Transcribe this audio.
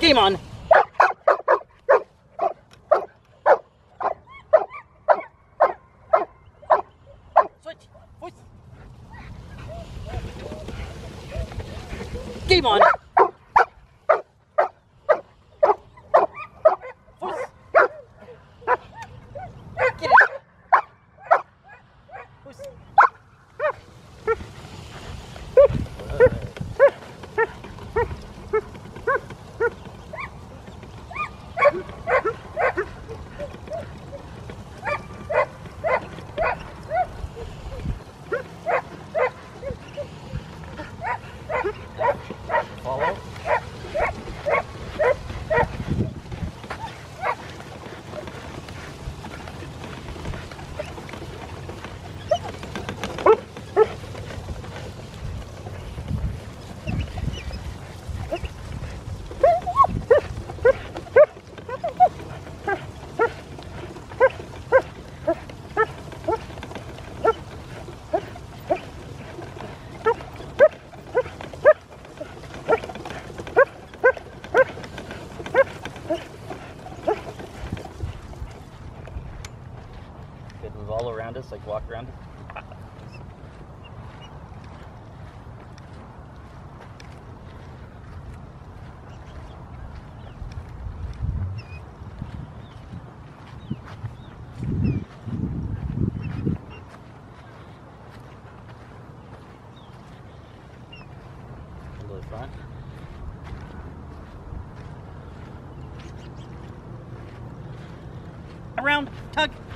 Game on. Switch. Game on. All around us, like walk around us. Go to the front. Around, tug.